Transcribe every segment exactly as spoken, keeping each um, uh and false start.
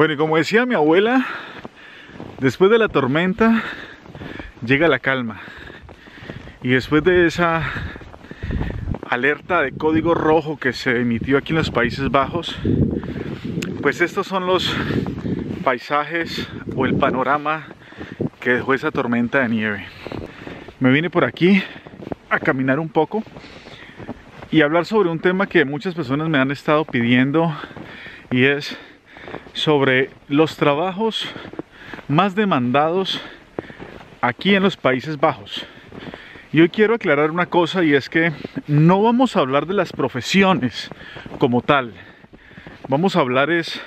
Bueno, y como decía mi abuela, después de la tormenta llega la calma. Y después de esa alerta de código rojo que se emitió aquí en los Países Bajos, pues estos son los paisajes o el panorama que dejó esa tormenta de nieve. Me vine por aquí a caminar un poco y hablar sobre un tema que muchas personas me han estado pidiendo, y es sobre los trabajos más demandados aquí en los Países Bajos. Y hoy quiero aclarar una cosa, y es que no vamos a hablar de las profesiones como tal. Vamos a hablar es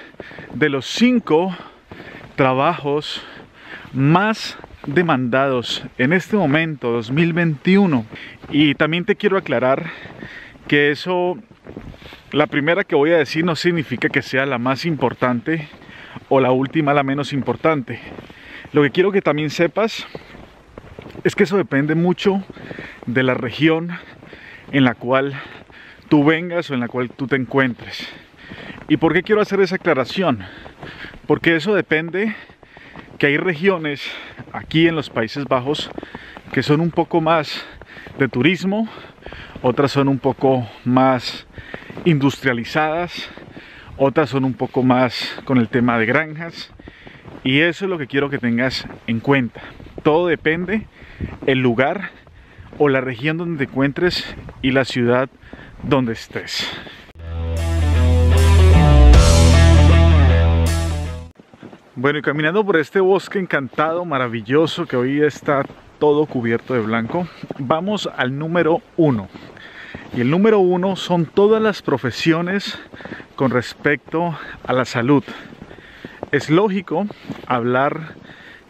de los cinco trabajos más demandados en este momento, dos mil veintiuno. Y también te quiero aclarar que eso, la primera que voy a decir, no significa que sea la más importante o la última la menos importante. Lo que quiero que también sepas es que eso depende mucho de la región en la cual tú vengas o en la cual tú te encuentres. ¿Y por qué quiero hacer esa aclaración? Porque eso depende, que hay regiones aquí en los Países Bajos que son un poco más de turismo, otras son un poco más industrializadas, otras son un poco más con el tema de granjas, y eso es lo que quiero que tengas en cuenta. Todo depende el lugar o la región donde te encuentres y la ciudad donde estés. Bueno, y caminando por este bosque encantado, maravilloso, que hoy está todo cubierto de blanco, vamos al número uno. Y el número uno son todas las profesiones con respecto a la salud. Es lógico hablar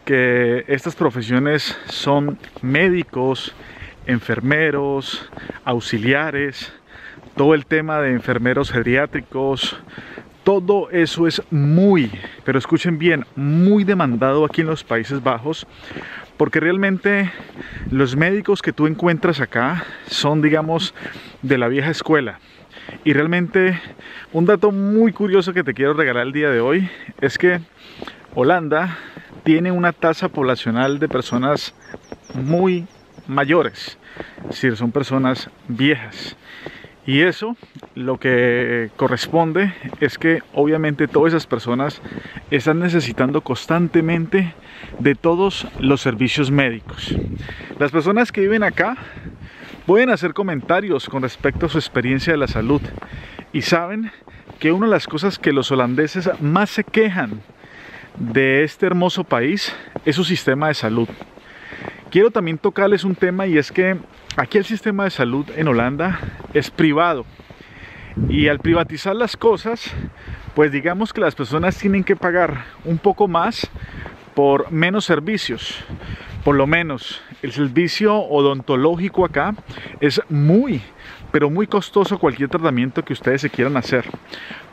que estas profesiones son médicos, enfermeros, auxiliares, todo el tema de enfermeros geriátricos. Todo eso es muy, pero escuchen bien, muy demandado aquí en los Países Bajos, porque realmente los médicos que tú encuentras acá son, digamos, de la vieja escuela. Y realmente un dato muy curioso que te quiero regalar el día de hoy es que Holanda tiene una tasa poblacional de personas muy mayores, es decir, son personas viejas. Y eso lo que corresponde es que obviamente todas esas personas están necesitando constantemente de todos los servicios médicos. Las personas que viven acá pueden hacer comentarios con respecto a su experiencia de la salud, y saben que una de las cosas que los holandeses más se quejan de este hermoso país es su sistema de salud. Quiero también tocarles un tema, y es que aquí el sistema de salud en Holanda es privado, y al privatizar las cosas, pues digamos que las personas tienen que pagar un poco más por menos servicios. Por lo menos el servicio odontológico acá es muy, pero muy costoso, cualquier tratamiento que ustedes se quieran hacer.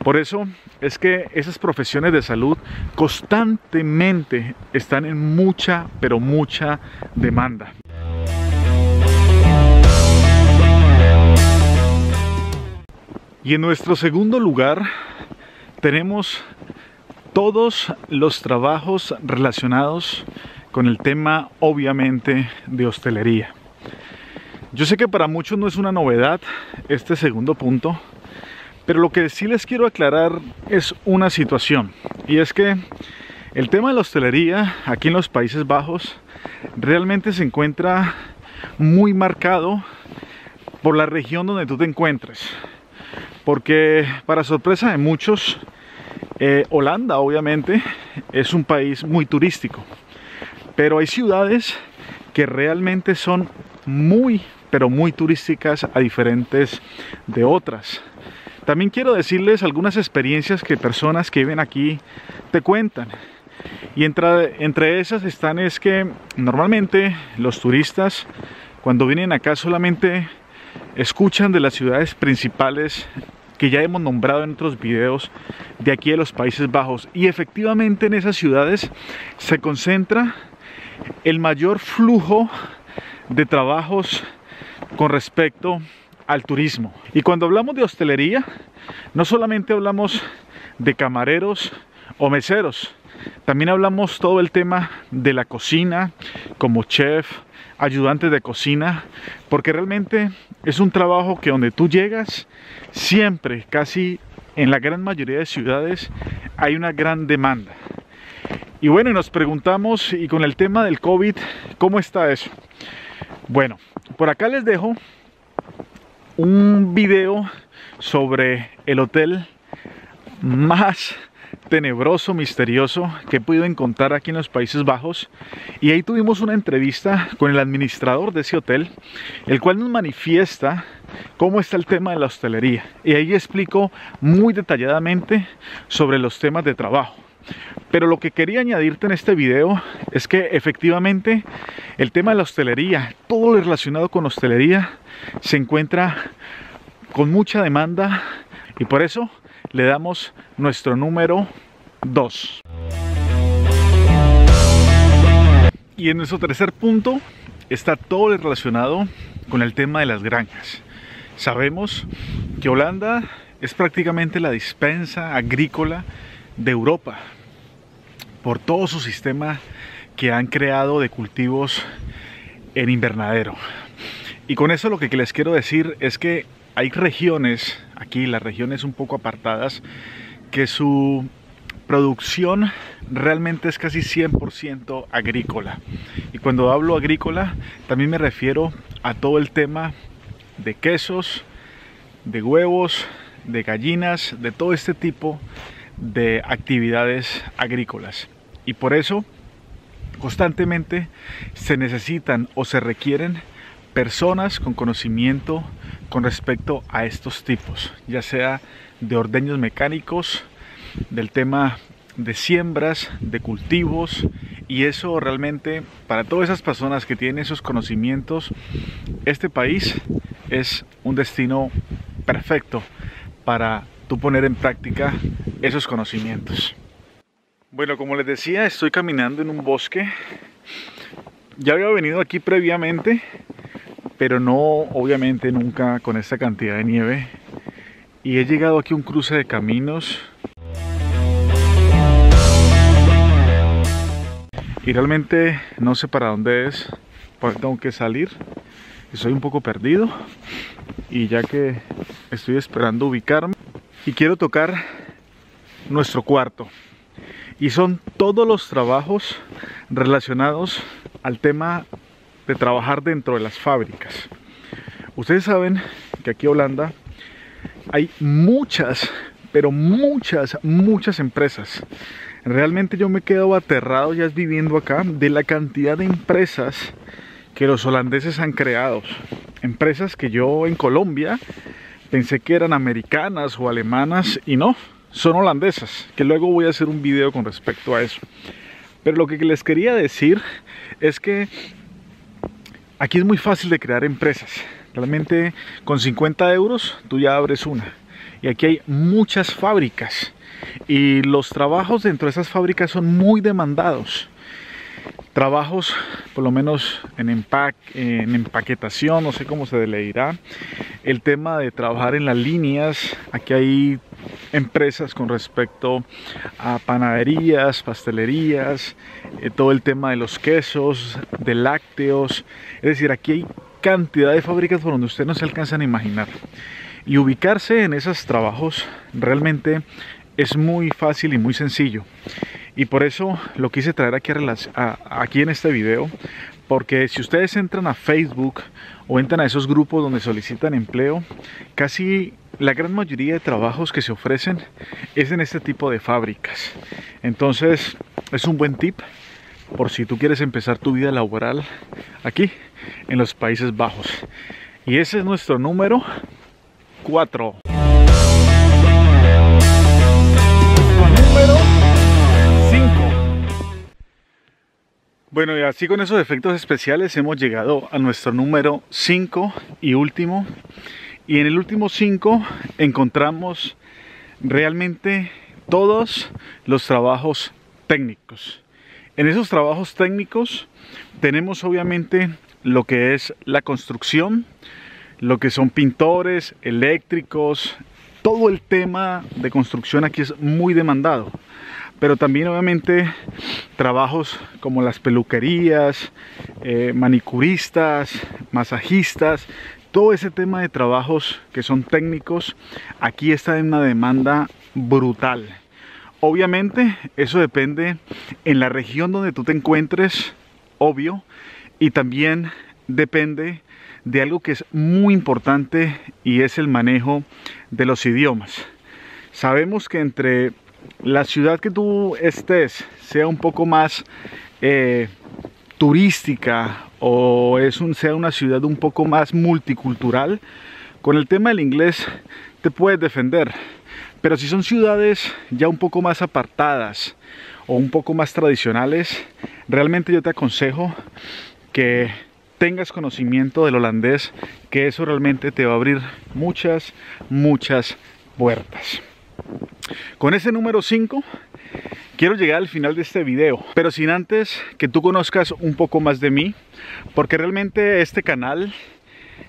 Por eso es que esas profesiones de salud constantemente están en mucha, pero mucha demanda. Y en nuestro segundo lugar tenemos todos los trabajos relacionados con el tema, obviamente, de hostelería. Yo sé que para muchos no es una novedad este segundo punto, pero lo que sí les quiero aclarar es una situación, y es que el tema de la hostelería aquí en los Países Bajos realmente se encuentra muy marcado por la región donde tú te encuentres, porque para sorpresa de muchos, eh, Holanda obviamente es un país muy turístico, pero hay ciudades que realmente son muy, pero muy turísticas, a diferentes de otras. También quiero decirles algunas experiencias que personas que viven aquí te cuentan. Y entre, entre esas están es que normalmente los turistas cuando vienen acá solamente escuchan de las ciudades principales que ya hemos nombrado en otros videos de aquí de los Países Bajos. Y efectivamente en esas ciudades se concentra el mayor flujo de trabajos con respecto al turismo. Y cuando hablamos de hostelería, no solamente hablamos de camareros o meseros. También hablamos todo el tema de la cocina, como chef, ayudantes de cocina, porque realmente es un trabajo que donde tú llegas, siempre, casi en la gran mayoría de ciudades, hay una gran demanda. Y bueno, y nos preguntamos, y con el tema del COVID, ¿cómo está eso? Bueno, por acá les dejo un video sobre el hotel más tenebroso, misterioso que he podido encontrar aquí en los Países Bajos, y ahí tuvimos una entrevista con el administrador de ese hotel, el cual nos manifiesta cómo está el tema de la hostelería, y ahí explico muy detalladamente sobre los temas de trabajo. Pero lo que quería añadirte en este video es que efectivamente el tema de la hostelería, todo lo relacionado con hostelería, se encuentra con mucha demanda, y por eso le damos nuestro número dos. Y en nuestro tercer punto está todo lo relacionado con el tema de las granjas. Sabemos que Holanda es prácticamente la dispensa agrícola de Europa, por todo su sistema que han creado de cultivos en invernadero. Y con eso lo que les quiero decir es que hay regiones, aquí las regiones un poco apartadas, que su producción realmente es casi cien por ciento agrícola. Y cuando hablo agrícola, también me refiero a todo el tema de quesos, de huevos, de gallinas, de todo este tipo de actividades agrícolas. Y por eso constantemente se necesitan o se requieren personas con conocimiento con respecto a estos tipos, ya sea de ordeños mecánicos, del tema de siembras, de cultivos, y eso realmente para todas esas personas que tienen esos conocimientos, este país es un destino perfecto para tú poner en práctica esos conocimientos. Bueno, como les decía, estoy caminando en un bosque. Ya había venido aquí previamente, pero no, obviamente, nunca con esta cantidad de nieve, y he llegado aquí a un cruce de caminos, y realmente no sé para dónde es, porque tengo que salir, estoy un poco perdido, y ya que estoy esperando ubicarme, y quiero tocar nuestro cuarto, y son todos los trabajos relacionados al tema de trabajar dentro de las fábricas. Ustedes saben que aquí en Holanda hay muchas, pero muchas, muchas empresas. Realmente yo me quedo aterrado ya viviendo acá de la cantidad de empresas que los holandeses han creado. Empresas que yo en Colombia pensé que eran americanas o alemanas, y no, son holandesas, que luego voy a hacer un video con respecto a eso. Pero lo que les quería decir es que aquí es muy fácil de crear empresas. Realmente con cincuenta euros tú ya abres una. Y aquí hay muchas fábricas. Y los trabajos dentro de esas fábricas son muy demandados. Trabajos, por lo menos en, empaque, en empaquetación, no sé cómo se le dirá. El tema de trabajar en las líneas. Aquí hay empresas con respecto a panaderías, pastelerías, eh, todo el tema de los quesos, de lácteos, es decir, aquí hay cantidad de fábricas por donde ustedes no se alcanzan a imaginar, y ubicarse en esos trabajos realmente es muy fácil y muy sencillo, y por eso lo quise traer aquí, a, a, aquí en este video, porque si ustedes entran a Facebook o entran a esos grupos donde solicitan empleo, casi la gran mayoría de trabajos que se ofrecen es en este tipo de fábricas. Entonces es un buen tip por si tú quieres empezar tu vida laboral aquí en los Países Bajos. Y ese es nuestro número cuatro. Número cinco. Bueno, y así con esos efectos especiales hemos llegado a nuestro número cinco y último. Y en el último cinco encontramos realmente todos los trabajos técnicos. En esos trabajos técnicos tenemos obviamente lo que es la construcción, lo que son pintores, eléctricos, todo el tema de construcción aquí es muy demandado. pero también obviamente trabajos como las peluquerías, eh, manicuristas, masajistas, todo ese tema de trabajos que son técnicos, aquí está en una demanda brutal. Obviamente eso depende en la región donde tú te encuentres, obvio, y también depende de algo que es muy importante y es el manejo de los idiomas. Sabemos que entre la ciudad que tú estés sea un poco más eh, turística o es un, sea una ciudad un poco más multicultural, con el tema del inglés te puedes defender. Pero si son ciudades ya un poco más apartadas o un poco más tradicionales, realmente yo te aconsejo que tengas conocimiento del holandés, que eso realmente te va a abrir muchas, muchas puertas. Con ese número cinco quiero llegar al final de este video, pero sin antes que tú conozcas un poco más de mí, porque realmente este canal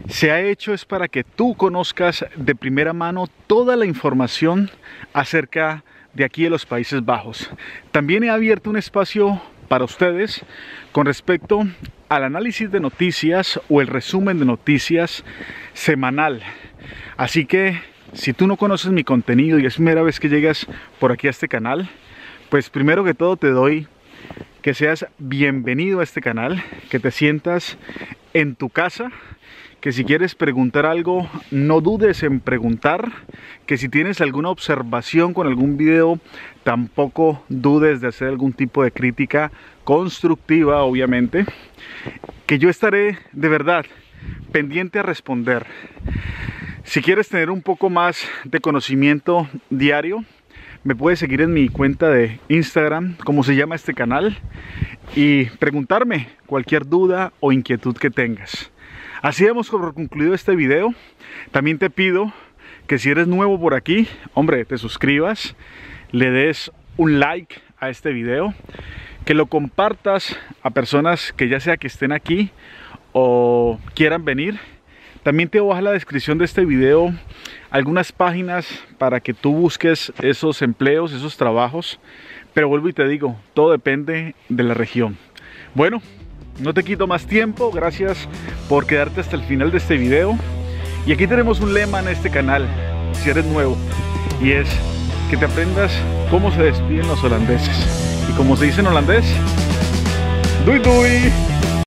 se ha hecho es para que tú conozcas de primera mano toda la información acerca de aquí de los Países Bajos. También he abierto un espacio para ustedes con respecto al análisis de noticias o el resumen de noticias semanal. Así que si tú no conoces mi contenido y es primera vez que llegas por aquí a este canal, pues primero que todo te doy que seas bienvenido a este canal, que te sientas en tu casa, que si quieres preguntar algo, no dudes en preguntar, que si tienes alguna observación con algún video, tampoco dudes de hacer algún tipo de crítica constructiva, obviamente, que yo estaré de verdad pendiente a responder. Si quieres tener un poco más de conocimiento diario, me puedes seguir en mi cuenta de Instagram, como se llama este canal, y preguntarme cualquier duda o inquietud que tengas. Así hemos concluido este video. También te pido que si eres nuevo por aquí, hombre, te suscribas, le des un like a este video, que lo compartas a personas que ya sea que estén aquí o quieran venir. También te bajo en la descripción de este video algunas páginas para que tú busques esos empleos, esos trabajos. Pero vuelvo y te digo, todo depende de la región. Bueno, no te quito más tiempo. Gracias por quedarte hasta el final de este video. Y aquí tenemos un lema en este canal, si eres nuevo, y es que te aprendas cómo se despiden los holandeses. Y como se dice en holandés, doei doei.